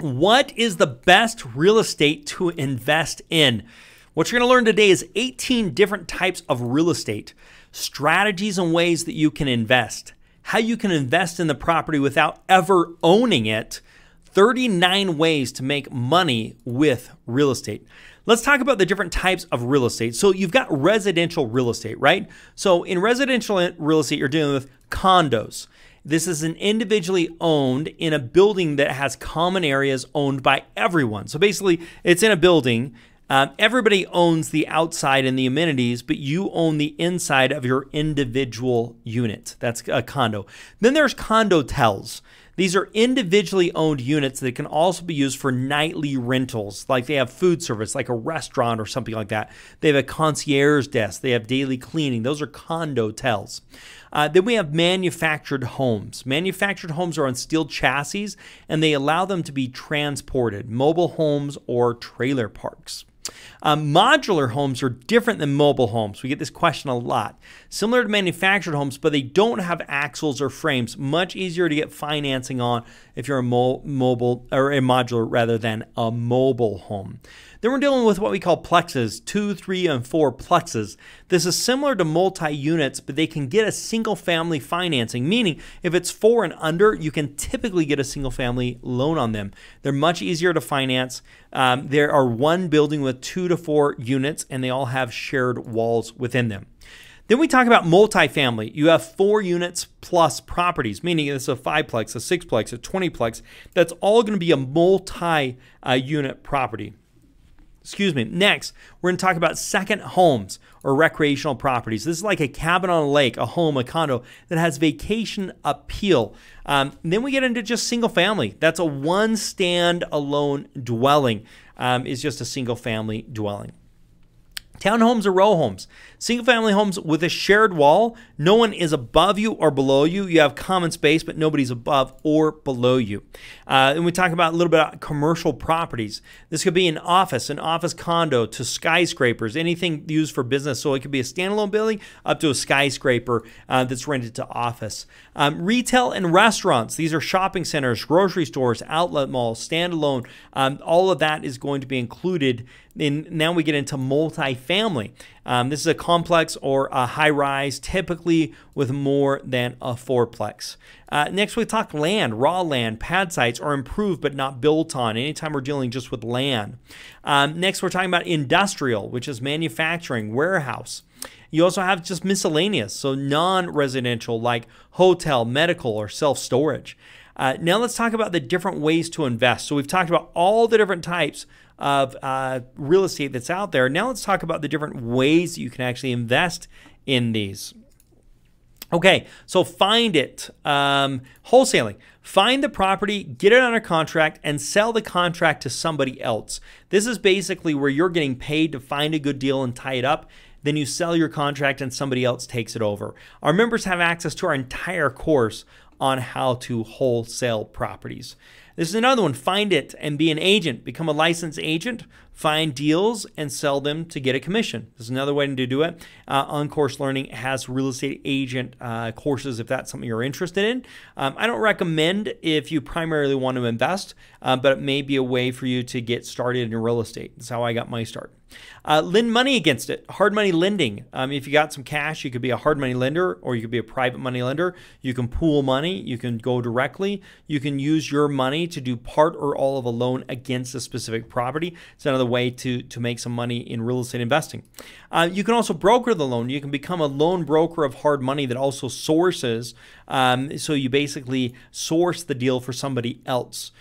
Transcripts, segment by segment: What is the best real estate to invest in? What you're going to learn today is 18 different types of real estate, strategies and ways that you can invest, how you can invest in the property without ever owning it, 39 ways to make money with real estate. Let's talk about the different types of real estate. So you've got residential real estate, right? So in residential real estate, you're dealing with condos. This is an individually owned in a building that has common areas owned by everyone. So basically it's in a building. Everybody owns the outside and the amenities, but you own the inside of your individual unit. That's a condo. Then there's condotels. These are individually owned units that can also be used for nightly rentals. Like they have food service, like a restaurant or something like that. They have a concierge desk. They have daily cleaning. Those are condotels. Then we have manufactured homes. Manufactured homes are on steel chassis, and they allow them to be transported, mobile homes or trailer parks. Modular homes are different than mobile homes. We get this question a lot. Similar to manufactured homes, but they don't have axles or frames. Much easier to get financing on if you're a modular rather than a mobile home. Then we're dealing with what we call plexes, 2, 3, and 4 plexes. This is similar to multi-units, but they can get a single family financing, meaning if it's 4 and under, you can typically get a single family loan on them. They're much easier to finance. There are one building with 2 to 4 units, and they all have shared walls within them. Then we talk about multifamily. You have 4 units plus properties, meaning it's a 5-plex, a 6-plex, a 20-plex. That's all going to be a multi-unit property. Excuse me. Next, we're going to talk about second homes or recreational properties. This is like a cabin on a lake, a home, a condo that has vacation appeal. Then we get into just single family. That's a one standalone dwelling. It's just a single family dwelling. Townhomes or row homes. Single family homes with a shared wall. No one is above you or below you. You have common space, but nobody's above or below you. And we talk about a little bit about commercial properties. This could be an office condo to skyscrapers, anything used for business. So it could be a standalone building up to a skyscraper that's rented to office. Retail and restaurants. These are shopping centers, grocery stores, outlet malls, standalone. All of that is going to be included. And now we get into multifamily. This is a complex or a high-rise, typically with more than a 4-plex. Next, we talk land, raw land, pad sites are improved but not built on, anytime we're dealing just with land. Next, we're talking about industrial, which is manufacturing, warehouse. You also have just miscellaneous, so non-residential like hotel, medical, or self-storage. Now let's talk about the different ways to invest. So we've talked about all the different types of real estate that's out there. Now let's talk about the different ways that you can actually invest in these. Okay, so find it. Wholesaling. Find the property, get it under contract, and sell the contract to somebody else. This is basically where you're getting paid to find a good deal and tie it up. Then you sell your contract and somebody else takes it over. Our members have access to our entire course on how to wholesale properties. This is another one, find it and be an agent. Become a licensed agent, find deals and sell them to get a commission. This is another way to do it. OnCourse Learning has real estate agent courses if that's something you're interested in. I don't recommend if you primarily want to invest, but it may be a way for you to get started in real estate. That's how I got my start. Lend money against it. Hard money lending. If you got some cash, you could be a hard money lender or you could be a private money lender. You can pool money. You can go directly. You can use your money to do part or all of a loan against a specific property. It's another way to make some money in real estate investing. You can also broker the loan. You can become a loan broker of hard money that also sources. So you basically source the deal for somebody else.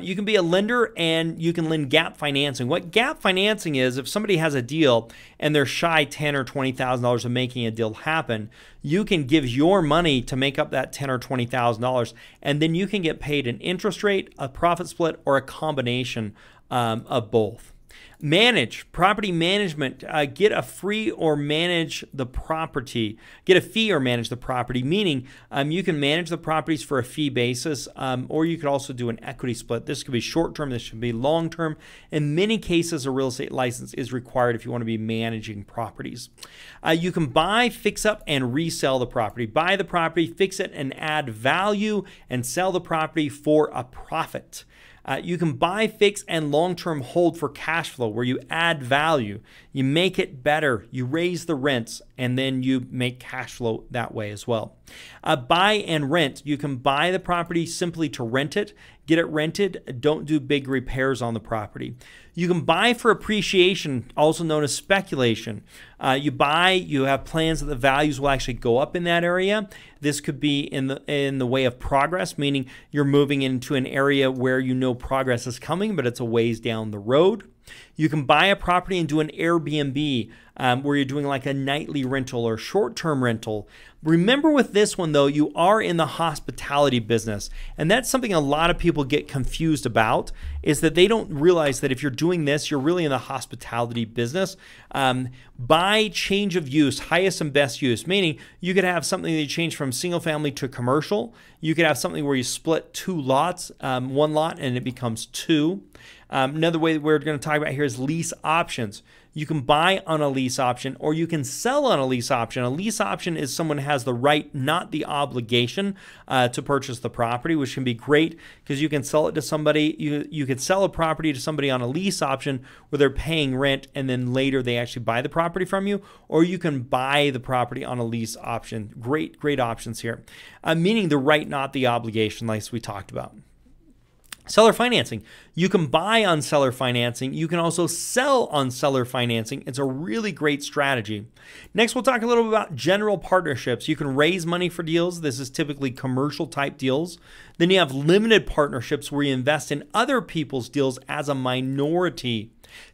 You can be a lender and you can lend gap financing. What gap financing is, if somebody has a deal and they're shy $10,000 or $20,000 of making a deal happen, you can give your money to make up that $10,000 or $20,000 and then you can get paid an interest rate, a profit split, or a combination of both. Manage, property management, get a free or manage the property, get a fee or manage the property, meaning you can manage the properties for a fee basis or you could also do an equity split. This could be short-term, this should be long-term. In many cases, a real estate license is required if you want to be managing properties. You can buy, fix up, and resell the property. Buy the property, fix it, and add value, and sell the property for a profit. You can buy, fix, and long-term hold for cash flow, where you add value, you make it better, you raise the rents, and then you make cash flow that way as well. Buy and rent. You can buy the property simply to rent it, get it rented, don't do big repairs on the property. You can buy for appreciation, also known as speculation. You buy, you have plans that the values will actually go up in that area. This could be in the way of progress, meaning you're moving into an area where you know progress is coming, but it's a ways down the road. You can buy a property and do an Airbnb where you're doing like a nightly rental or short-term rental. Remember with this one though, you are in the hospitality business, and that's something a lot of people get confused about, is that they don't realize that if you're doing this, you're really in the hospitality business. By change of use, highest and best use, meaning you could have something that you change from single family to commercial. You could have something where you split two lots, one lot, and it becomes two. Another way that we're going to talk about here is lease options. You can buy on a lease option, or you can sell on a lease option. A lease option is someone has the right, not the obligation, to purchase the property, which can be great because you can sell it to somebody. You could sell a property to somebody on a lease option where they're paying rent and then later they actually buy the property from you, or you can buy the property on a lease option. Great, great options here. Meaning the right, not the obligation, like we talked about. Seller financing. You can buy on seller financing. You can also sell on seller financing. It's a really great strategy. Next, we'll talk a little bit about general partnerships. You can raise money for deals. This is typically commercial type deals. Then you have limited partnerships where you invest in other people's deals as a minority.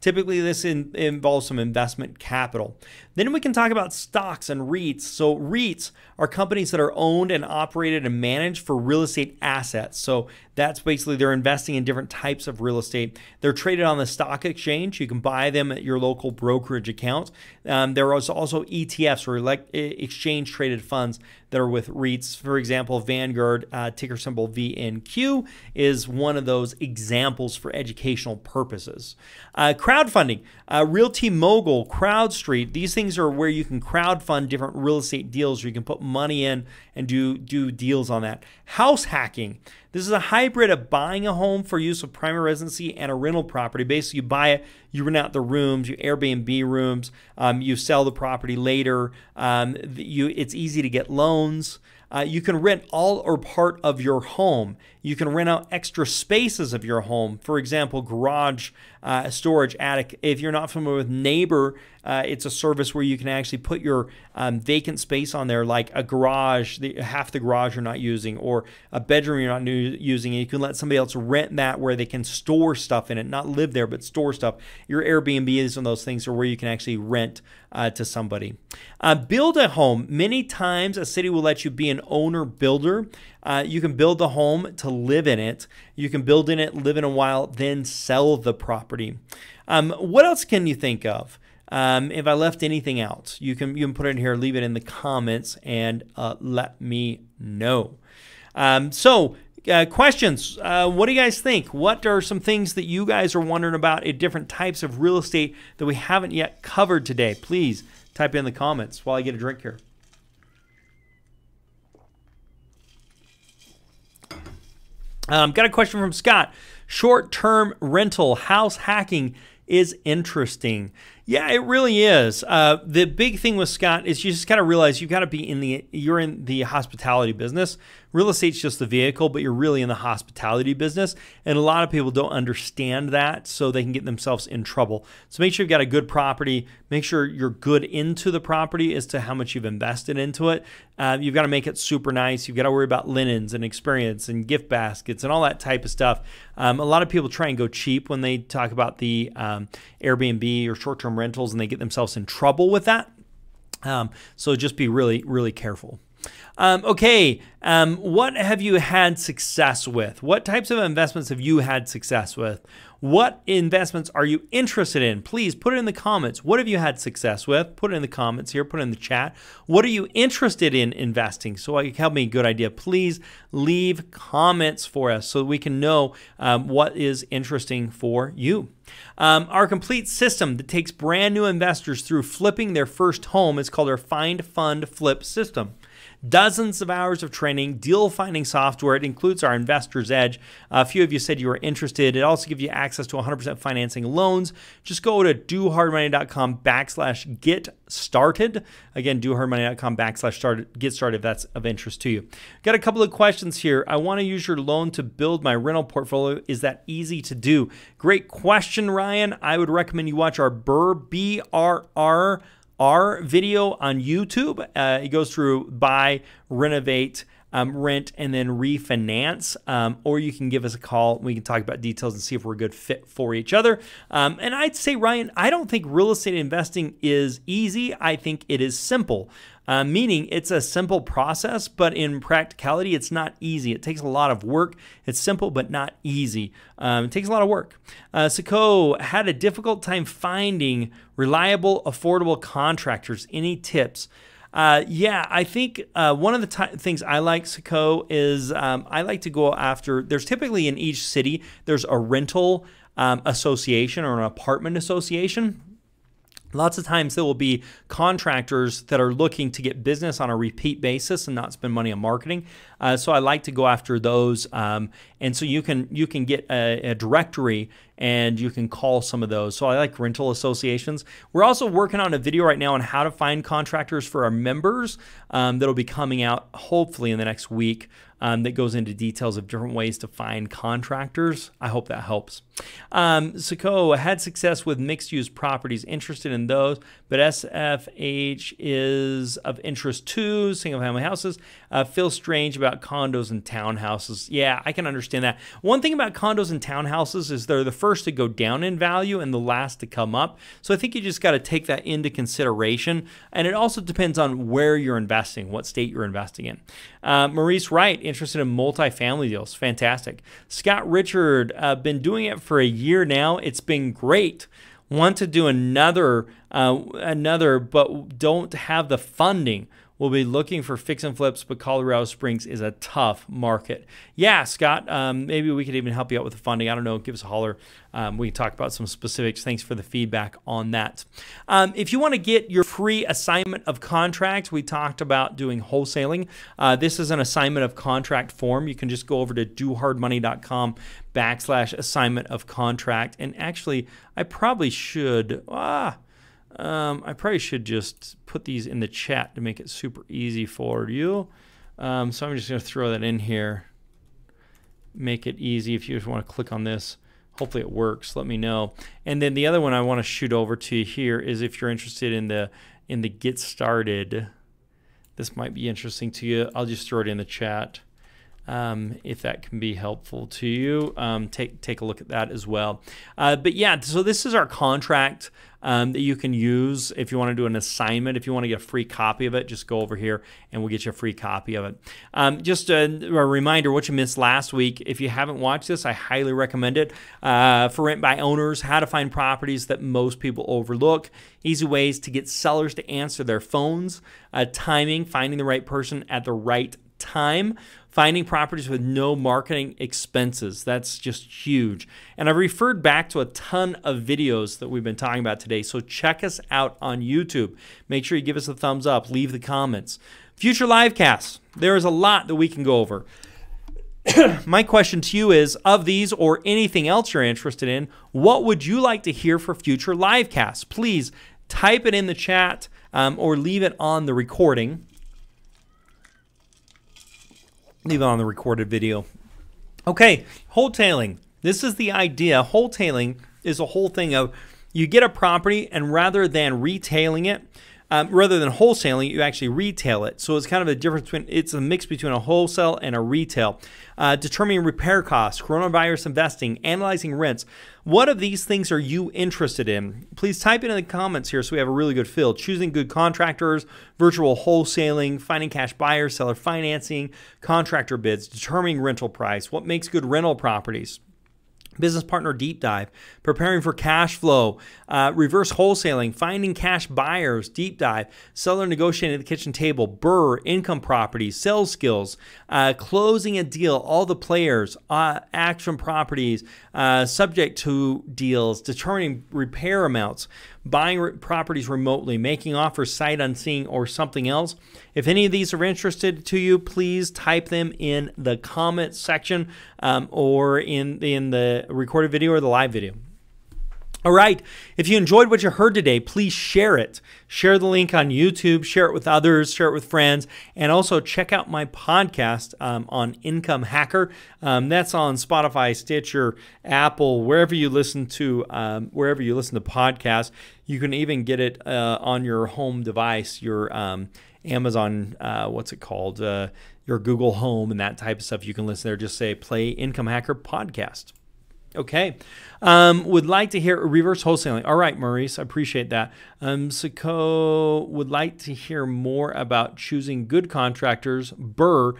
Typically, this involves some investment capital. Then we can talk about stocks and REITs. So REITs are companies that are owned and operated and managed for real estate assets. So that's basically they're investing in different types of real estate. They're traded on the stock exchange. You can buy them at your local brokerage account. There are also ETFs, or exchange traded funds, that are with REITs. For example, Vanguard, ticker symbol VNQ, is one of those examples for educational purposes. Crowdfunding, Realty Mogul, CrowdStreet, these things are where you can crowdfund different real estate deals, or you can put money in and do deals on that. House hacking. This is a hybrid of buying a home for use of primary residency and a rental property. Basically, you buy it, you rent out the rooms, you Airbnb rooms, you sell the property later. It's easy to get loans. You can rent all or part of your home. You can rent out extra spaces of your home. For example, garage, storage, attic. If you're not familiar with Neighbor, it's a service where you can actually put your vacant space on there, like a garage, half the garage you're not using, or a bedroom you're not using, and you can let somebody else rent that where they can store stuff in it, not live there, but store stuff. Your Airbnb is one of those things where you can actually rent to somebody. Build a home. Many times a city will let you be an owner builder. You can build the home to live in it. You can build in it, live in a while, then sell the property. What else can you think of? If I left anything out, you can put it in here, leave it in the comments, and let me know. Questions. What do you guys think? What are some things that you guys are wondering about at different types of real estate that we haven't yet covered today? Please type in the comments while I get a drink here. Got a question from Scott. Short-term rental, house hacking is interesting. Yeah, it really is. The big thing with Scott is you just got to realize you've got to be you're in the hospitality business. Real estate's just the vehicle, but you're really in the hospitality business, and a lot of people don't understand that, so they can get themselves in trouble. So make sure you've got a good property. Make sure you're good into the property as to how much you've invested into it. You've got to make it super nice. You've got to worry about linens and experience and gift baskets and all that type of stuff. A lot of people try and go cheap when they talk about the Airbnb or short-term rentals, and they get themselves in trouble with that. So just be really, really careful. What have you had success with? What types of investments have you had success with? What investments are you interested in? Please put it in the comments. What have you had success with? Put it in the comments here. Put it in the chat. What are you interested in investing? So it can help me a good idea. Please leave comments for us so we can know what is interesting for you. Our complete system that takes brand new investors through flipping their first home is called our Find Fund Flip system. dozens of hours of training, deal finding software. It includes our Investor's Edge. A few of you said you were interested. It also gives you access to 100% financing loans. Just go to dohardmoney.com/get started. Again, dohardmoney.com/get started if that's of interest to you. Got a couple of questions here. I want to use your loan to build my rental portfolio. Is that easy to do? Great question, Ryan. I would recommend you watch our BRRR video on YouTube. It goes through buy, renovate, rent, and then refinance, or you can give us a call. We can talk about details and see if we're a good fit for each other. And I'd say, Ryan, I don't think real estate investing is easy. I think it is simple, meaning it's a simple process, but in practicality, it's not easy. It takes a lot of work. It's simple, but not easy. It takes a lot of work. Sako had a difficult time finding reliable, affordable contractors. Any tips? Yeah, I think one of the things I like, Sako, is I like to go after, there's typically in each city, there's a rental association or an apartment association. Lots of times there will be contractors that are looking to get business on a repeat basis and not spend money on marketing. So I like to go after those. And so you can get a directory and you can call some of those. So I like rental associations. We're also working on a video right now on how to find contractors for our members that'll be coming out hopefully in the next week that goes into details of different ways to find contractors. I hope that helps. Sako had success with mixed-use properties, interested in those, but SFH is of interest too, single-family houses. Feel strange about condos and townhouses. Yeah, I can understand that. One thing about condos and townhouses is they're the first to go down in value and the last to come up. So I think you just got to take that into consideration. And it also depends on where you're investing, what state you're investing in. Maurice Wright, interested in multifamily deals. Fantastic. Scott Richard, been doing it for a year now. It's been great. Want to do another, but don't have the funding. We'll be looking for fix and flips, but Colorado Springs is a tough market. Yeah, Scott, maybe we could even help you out with the funding. I don't know. Give us a holler. We can talk about some specifics. Thanks for the feedback on that. If you want to get your free assignment of contracts, we talked about doing wholesaling. This is an assignment of contract form. You can just go over to dohardmoney.com/assignment-of-contract. And actually, I probably should just put these in the chat to make it super easy for you. So I'm just going to throw that in here. Make it easy if you just want to click on this. Hopefully it works. Let me know. And then the other one I want to shoot over to you here is if you're interested in the Get Started. This might be interesting to you. I'll just throw it in the chat. If that can be helpful to you, take a look at that as well. But yeah, so this is our contract that you can use if you want to do an assignment. If you want to get a free copy of it, just go over here and we'll get you a free copy of it. Just a reminder, what you missed last week, if you haven't watched this, I highly recommend it. For rent by owners, how to find properties that most people overlook, easy ways to get sellers to answer their phones, timing, finding the right person at the right time, finding properties with no marketing expenses. That's just huge. And I've referred back to a ton of videos that we've been talking about today. So check us out on YouTube. Make sure you give us a thumbs up, leave the comments. Future live casts. There is a lot that we can go over. My question to you is, of these or anything else you're interested in, what would you like to hear for future live casts? Please type it in the chat or leave it on the recording. Leave it on the recorded video. Okay, wholetailing. This is the idea. Wholetailing is a whole thing of you get a property and rather than retailing it, rather than wholesaling, you actually retail it. So it's kind of a difference between, it's a mix between a wholesale and a retail. Determining repair costs, coronavirus investing, analyzing rents. What of these things are you interested in? Please type it in the comments here so we have a really good feel. Choosing good contractors, virtual wholesaling, finding cash buyers, seller financing, contractor bids, determining rental price, what makes good rental properties. Business partner deep dive, preparing for cash flow, reverse wholesaling, finding cash buyers, deep dive, seller negotiating at the kitchen table, BRRR, income properties, sales skills, closing a deal, all the players, action properties, subject to deals, determining repair amounts, buying properties remotely, making offers sight unseen, or something else. If any of these are interested to you, please type them in the comment section or in the recorded video or the live video. All right, if you enjoyed what you heard today, please share it. Share the link on YouTube, share it with others, share it with friends, and also check out my podcast on Income Hacker. That's on Spotify, Stitcher, Apple, wherever you listen to podcasts. You can even get it on your home device, your Amazon, your Google Home and that type of stuff. You can listen there, just say play Income Hacker podcast. Okay, would like to hear reverse wholesaling. All right, Maurice, I appreciate that. Siko would like to hear more about choosing good contractors, BRRR.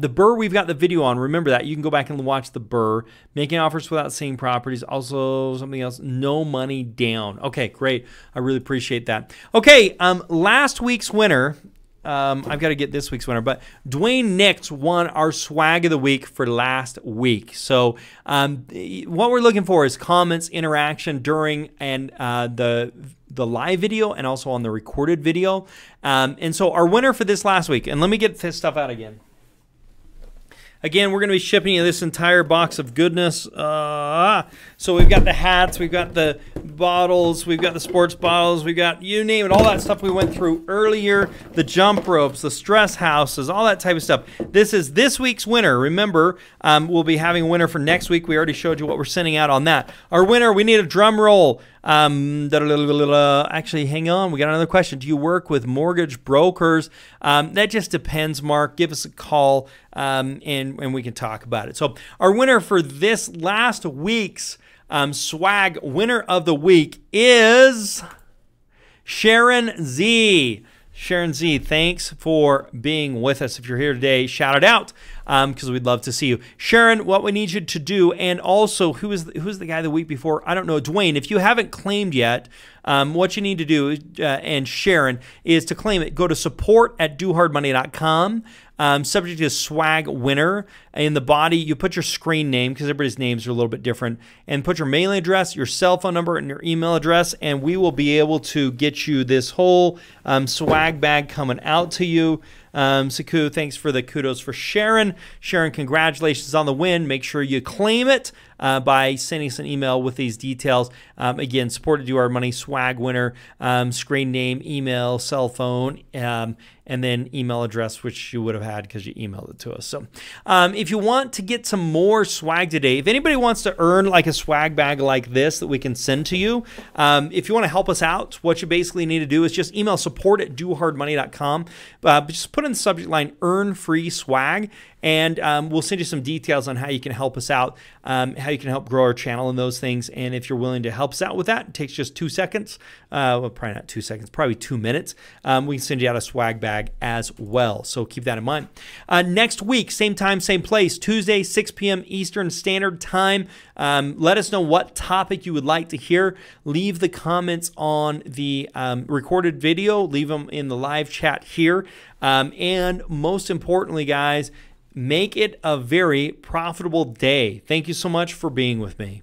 The BRRR, we've got the video on. Remember that. You can go back and watch the BRRR. Making offers without seeing properties. Also, something else, no money down. Okay, great. I really appreciate that. Okay, last week's winner. I've got to get this week's winner, but Dwayne Nix won our swag of the week for last week. So what we're looking for is comments, interaction during and the live video and also on the recorded video. And so our winner for this last week, and let me get this stuff out again. Again, we're going to be shipping you this entire box of goodness. So we've got the hats, we've got the bottles, we've got the sports bottles, we've got, you name it, all that stuff we went through earlier, the jump ropes, the stress houses, all that type of stuff. This is this week's winner. Remember, we'll be having a winner for next week. We already showed you what we're sending out on that. Our winner, we need a drum roll. Actually, hang on. We got another question. Do you work with mortgage brokers? That just depends, Mark. Give us a call and we can talk about it. So our winner for this last week's swag winner of the week is Sharon Z. Sharon Z, thanks for being with us. If you're here today, shout it out because we'd love to see you. Sharon, what we need you to do, and also who's the guy the week before? I don't know, Dwayne. If you haven't claimed yet, what you need to do, and Sharon, is to claim it. Go to support@dohardmoney.com. Subject to swag winner. In the body, you put your screen name because everybody's names are a little bit different, and put your mailing address, your cell phone number, and your email address, and we will be able to get you this whole swag bag coming out to you. Siku, thanks for the kudos for Sharon. Sharon, congratulations on the win. Make sure you claim it by sending us an email with these details. Again, support Do Hard Money, swag winner, screen name, email, cell phone, and then email address, which you would have had because you emailed it to us. So if you want to get some more swag today, if anybody wants to earn like a swag bag like this that we can send to you, if you want to help us out, what you basically need to do is just email support@dohardmoney.com. Just put in subject line, earn free swag, and we'll send you some details on how you can help us out, how you can help grow our channel and those things. And if you're willing to help us out with that, it takes just 2 seconds. Well, probably not 2 seconds, probably 2 minutes. We can send you out a swag bag as well. So keep that in mind. Next week, same time, same place, Tuesday, 6 p.m. Eastern Standard Time. Let us know what topic you would like to hear. Leave the comments on the recorded video. Leave them in the live chat here. And most importantly, guys, make it a very profitable day. Thank you so much for being with me.